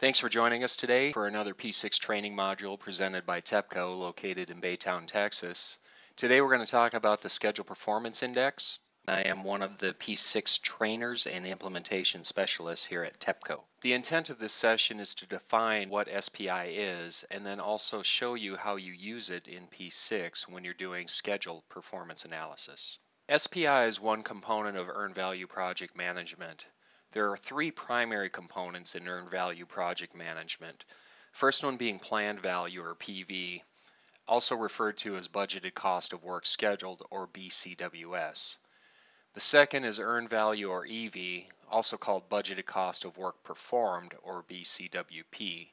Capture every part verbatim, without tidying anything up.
Thanks for joining us today for another P six training module presented by TEPCO, located in Baytown, Texas. Today we're going to talk about the Schedule Performance Index. I am one of the P six trainers and implementation specialists here at TEPCO. The intent of this session is to define what S P I is and then also show you how you use it in P six when you're doing schedule performance analysis. S P I is one component of earned value project management. There are three primary components in earned value project management. First one being planned value, or P V, also referred to as budgeted cost of work scheduled, or B C W S. The second is earned value, or E V, also called budgeted cost of work performed, or B C W P.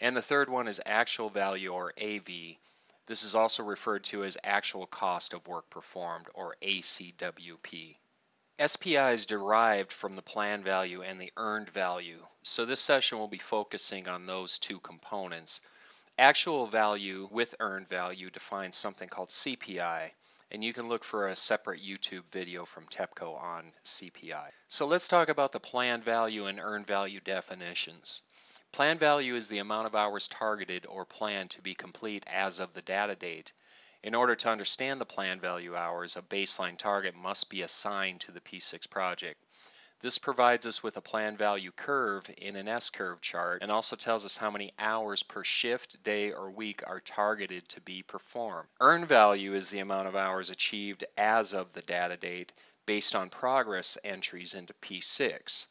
And the third one is actual value, or A V. This is also referred to as actual cost of work performed, or A C W P. S P I is derived from the planned value and the earned value, so this session will be focusing on those two components. Actual value with earned value defines something called C P I, and you can look for a separate YouTube video from TEPCO on C P I. So let's talk about the planned value and earned value definitions. Planned value is the amount of hours targeted or planned to be complete as of the data date. In order to understand the planned value hours, a baseline target must be assigned to the P six project. This provides us with a planned value curve in an S-curve chart and also tells us how many hours per shift, day, or week are targeted to be performed. Earned value is the amount of hours achieved as of the data date based on progress entries into P six.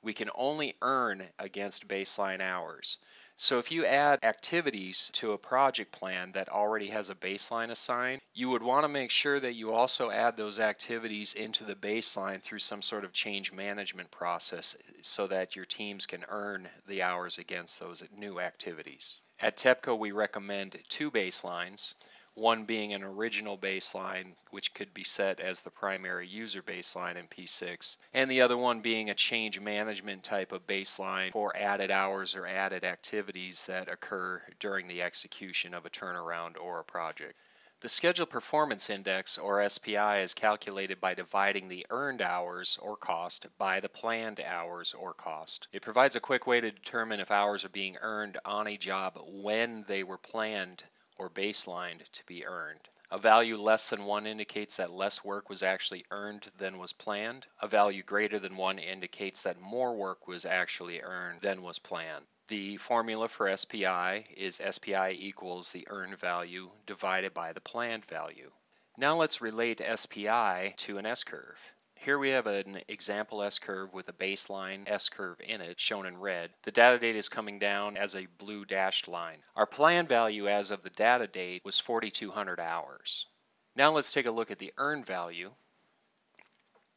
We can only earn against baseline hours. So if you add activities to a project plan that already has a baseline assigned, you would want to make sure that you also add those activities into the baseline through some sort of change management process so that your teams can earn the hours against those new activities. At TEPCO, we recommend two baselines, one being an original baseline, which could be set as the primary user baseline in P six, and the other one being a change management type of baseline for added hours or added activities that occur during the execution of a turnaround or a project. The Schedule Performance Index, or S P I, is calculated by dividing the earned hours, or cost, by the planned hours, or cost. It provides a quick way to determine if hours are being earned on a job when they were planned or baselined to be earned. A value less than one indicates that less work was actually earned than was planned. A value greater than one indicates that more work was actually earned than was planned. The formula for S P I is S P I equals the earned value divided by the planned value. Now let's relate S P I to an S-curve. Here we have an example S-curve with a baseline S-curve in it, shown in red. The data date is coming down as a blue dashed line. Our planned value as of the data date was forty-two hundred hours. Now let's take a look at the earned value.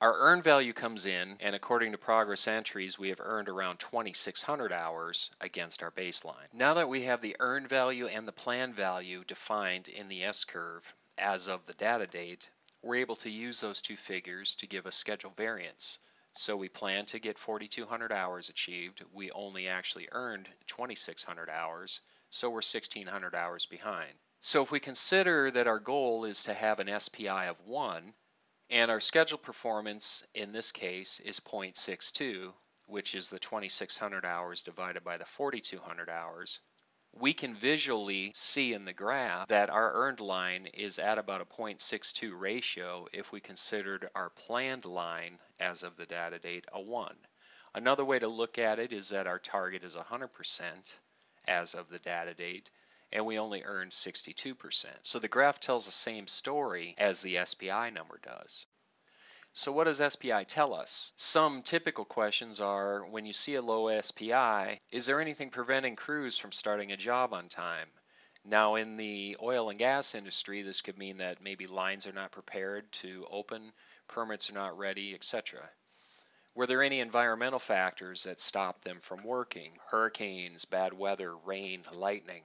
Our earned value comes in, and according to progress entries, we have earned around twenty-six hundred hours against our baseline. Now that we have the earned value and the planned value defined in the S-curve as of the data date, we're able to use those two figures to give a schedule variance. So we plan to get forty-two hundred hours achieved. We only actually earned twenty-six hundred hours, so we're sixteen hundred hours behind. So if we consider that our goal is to have an S P I of one, and our schedule performance in this case is zero point six two, which is the twenty-six hundred hours divided by the forty-two hundred hours, we can visually see in the graph that our earned line is at about a zero point six two ratio if we considered our planned line as of the data date a one. Another way to look at it is that our target is one hundred percent as of the data date, and we only earned sixty-two percent. So the graph tells the same story as the S P I number does. So what does S P I tell us? Some typical questions are, when you see a low S P I, is there anything preventing crews from starting a job on time? Now in the oil and gas industry, this could mean that maybe lines are not prepared to open, permits are not ready, et cetera. Were there any environmental factors that stopped them from working? Hurricanes, bad weather, rain, lightning.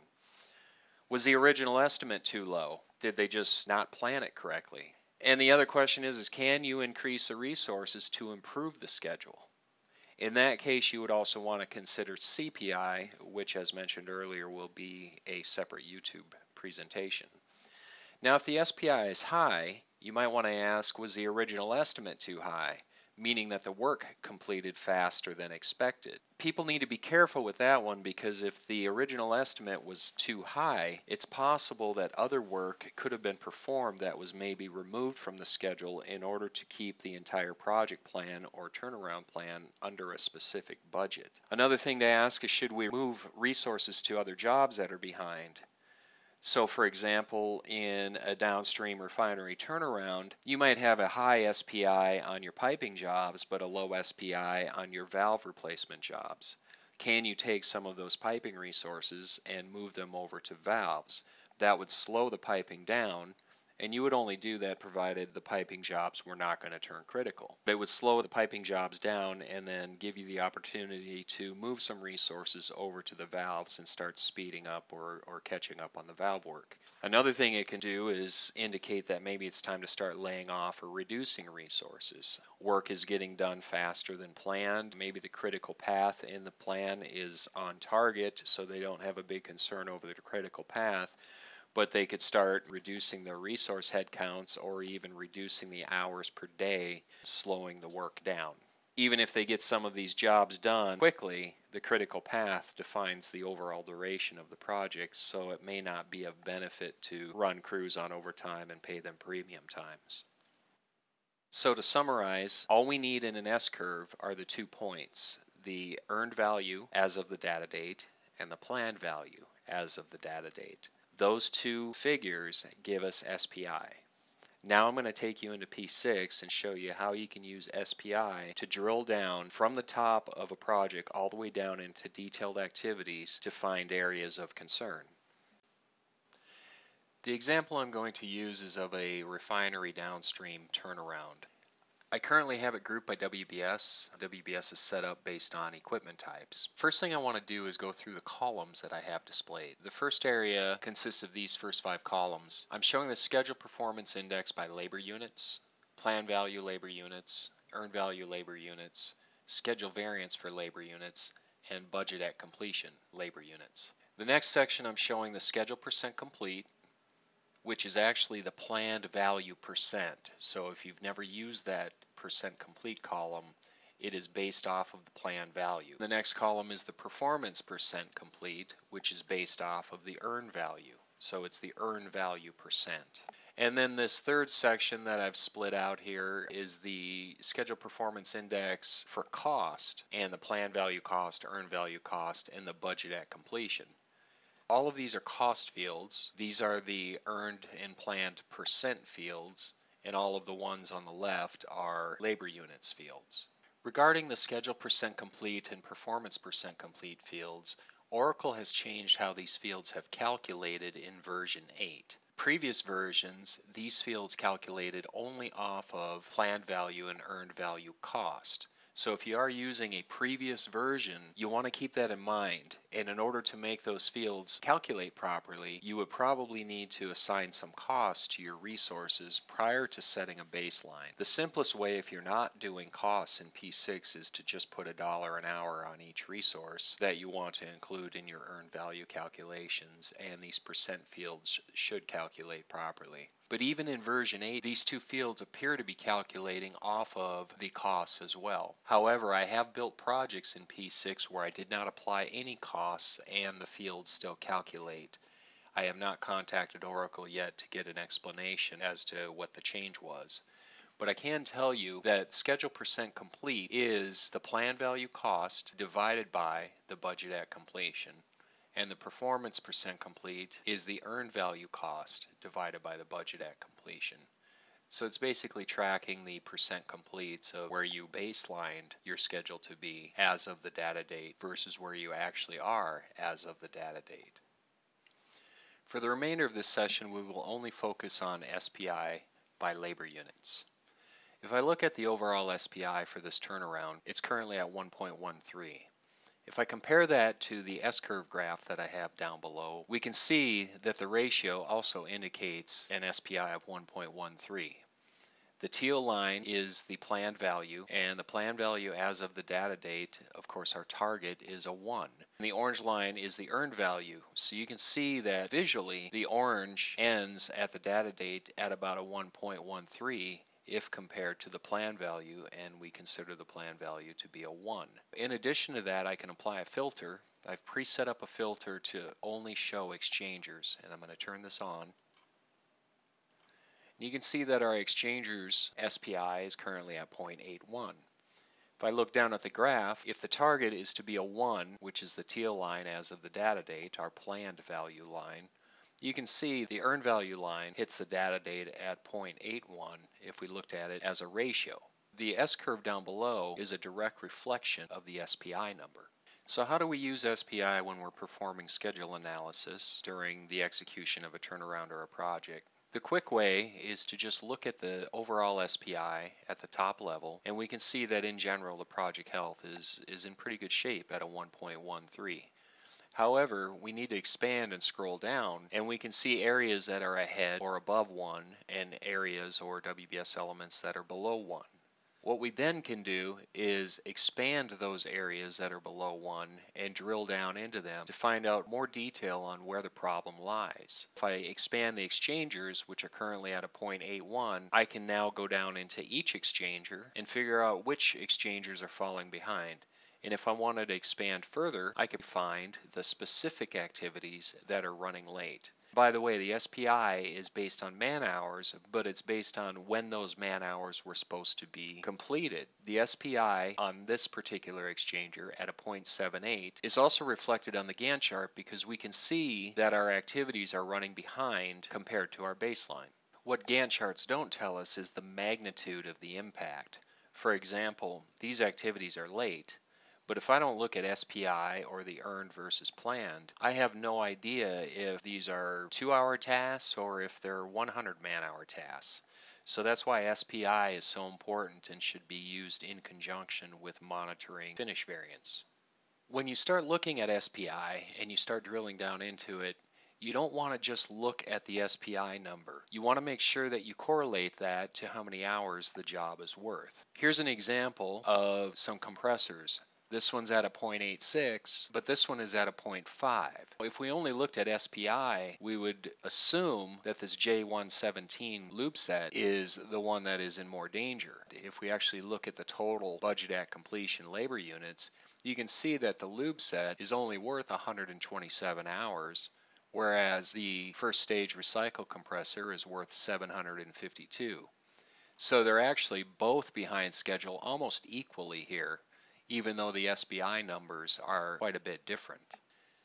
Was the original estimate too low? Did they just not plan it correctly? And the other question is, is can you increase the resources to improve the schedule? In that case, you would also want to consider C P I, which, as mentioned earlier, will be a separate YouTube presentation. Now, if the S P I is high, you might want to ask, was the original estimate too high? meaning that the work completed faster than expected. People need to be careful with that one because if the original estimate was too high, it's possible that other work could have been performed that was maybe removed from the schedule in order to keep the entire project plan or turnaround plan under a specific budget. Another thing to ask is, should we move resources to other jobs that are behind? So for example, in a downstream refinery turnaround, you might have a high S P I on your piping jobs, but a low S P I on your valve replacement jobs. Can you take some of those piping resources and move them over to valves? That would slow the piping down, and you would only do that provided the piping jobs were not going to turn critical. But it would slow the piping jobs down and then give you the opportunity to move some resources over to the valves and start speeding up or, or catching up on the valve work. Another thing it can do is indicate that maybe it's time to start laying off or reducing resources. Work is getting done faster than planned. Maybe the critical path in the plan is on target, so they don't have a big concern over the critical path, but they could start reducing their resource headcounts or even reducing the hours per day, slowing the work down. Even if they get some of these jobs done quickly, the critical path defines the overall duration of the project, so it may not be of benefit to run crews on overtime and pay them premium times. So to summarize, all we need in an S-curve are the two points, the earned value as of the data date and the planned value as of the data date. Those two figures give us S P I. Now I'm going to take you into P six and show you how you can use S P I to drill down from the top of a project all the way down into detailed activities to find areas of concern. The example I'm going to use is of a refinery downstream turnaround. I currently have it grouped by W B S. W B S is set up based on equipment types. First thing I want to do is go through the columns that I have displayed. The first area consists of these first five columns. I'm showing the Schedule Performance Index by labor units, Plan Value labor units, Earned Value labor units, Schedule Variance for labor units, and Budget at Completion labor units. The next section I'm showing the Schedule Percent Complete, which is actually the planned value percent. So if you've never used that percent complete column, it is based off of the planned value. The next column is the performance percent complete, which is based off of the earned value. So it's the earned value percent. And then this third section that I've split out here is the Schedule Performance Index for cost and the planned value cost, earned value cost, and the budget at completion. All of these are cost fields. These are the earned and planned percent fields, and all of the ones on the left are labor units fields. Regarding the Schedule Percent Complete and Performance Percent Complete fields, Oracle has changed how these fields have calculated in version eight. Previous versions, these fields calculated only off of planned value and earned value cost. So if you are using a previous version, you want to keep that in mind. And in order to make those fields calculate properly, you would probably need to assign some cost to your resources prior to setting a baseline. The simplest way, if you're not doing costs in P six, is to just put a dollar an hour on each resource that you want to include in your earned value calculations, and these percent fields should calculate properly. But even in version eight, these two fields appear to be calculating off of the costs as well. However, I have built projects in P six where I did not apply any costs and the fields still calculate. I have not contacted Oracle yet to get an explanation as to what the change was. But I can tell you that Schedule Percent Complete is the plan value cost divided by the budget at completion. And the performance percent complete is the earned value cost divided by the budget at completion. So it's basically tracking the percent completes of where you baselined your schedule to be as of the data date versus where you actually are as of the data date. For the remainder of this session, we will only focus on S P I by labor units. If I look at the overall S P I for this turnaround, it's currently at one point one three. If I compare that to the S-curve graph that I have down below, we can see that the ratio also indicates an S P I of one point one three. The teal line is the planned value, and the planned value as of the data date, of course our target is a one. And the orange line is the earned value, so you can see that visually the orange ends at the data date at about a one point one three, if compared to the plan value, and we consider the plan value to be a one. In addition to that, I can apply a filter. I've pre-set up a filter to only show exchangers, and I'm going to turn this on. You can see that our exchanger's S P I is currently at zero point eight one. If I look down at the graph, if the target is to be a one, which is the teal line as of the data date, our planned value line, you can see the earned value line hits the data date at zero point eight one if we looked at it as a ratio. The S-curve down below is a direct reflection of the S P I number. So how do we use S P I when we're performing schedule analysis during the execution of a turnaround or a project? The quick way is to just look at the overall S P I at the top level, and we can see that in general the project health is, is in pretty good shape at a one point one three. However, we need to expand and scroll down, and we can see areas that are ahead or above one and areas or W B S elements that are below one. What we then can do is expand those areas that are below one and drill down into them to find out more detail on where the problem lies. If I expand the exchangers, which are currently at a zero point eight one, I can now go down into each exchanger and figure out which exchangers are falling behind. And if I wanted to expand further, I could find the specific activities that are running late. By the way, the S P I is based on man-hours, but it's based on when those man-hours were supposed to be completed. The S P I on this particular exchanger at a zero point seven eight is also reflected on the Gantt chart because we can see that our activities are running behind compared to our baseline. What Gantt charts don't tell us is the magnitude of the impact. For example, these activities are late, but if I don't look at S P I or the earned versus planned, I have no idea if these are two-hour tasks or if they're one hundred man-hour tasks. So that's why S P I is so important and should be used in conjunction with monitoring finish variance. When you start looking at S P I and you start drilling down into it, you don't want to just look at the S P I number. You want to make sure that you correlate that to how many hours the job is worth. Here's an example of some compressors. This one's at a zero point eight six, but this one is at a zero point five. If we only looked at S P I, we would assume that this J one seventeen loop set is the one that is in more danger. If we actually look at the total budget at completion labor units, you can see that the loop set is only worth one hundred twenty-seven hours, whereas the first stage recycle compressor is worth seven hundred fifty-two. So they're actually both behind schedule almost equally here, even though the S P I numbers are quite a bit different.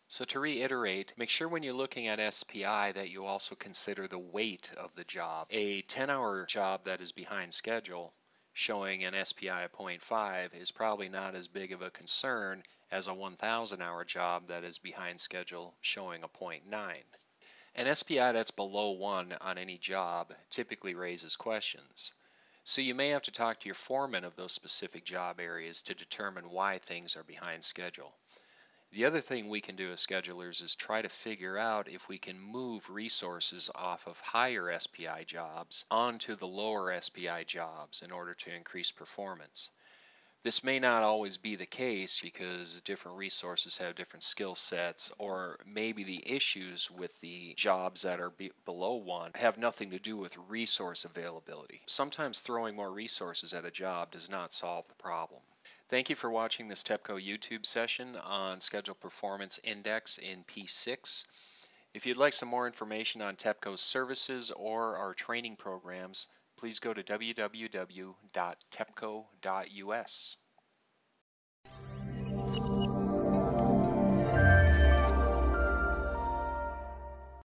So to reiterate, make sure when you're looking at S P I that you also consider the weight of the job. A ten-hour job that is behind schedule showing an S P I of zero point five is probably not as big of a concern as a one thousand hour job that is behind schedule showing a zero point nine. An S P I that's below one on any job typically raises questions. So you may have to talk to your foreman of those specific job areas to determine why things are behind schedule. The other thing we can do as schedulers is try to figure out if we can move resources off of higher S P I jobs onto the lower S P I jobs in order to increase performance. This may not always be the case because different resources have different skill sets, or maybe the issues with the jobs that are be below one have nothing to do with resource availability. Sometimes throwing more resources at a job does not solve the problem. Thank you for watching this TEPCO YouTube session on Schedule Performance Index in P six. If you'd like some more information on TEPCO's services or our training programs, please go to w w w dot tepco dot u s.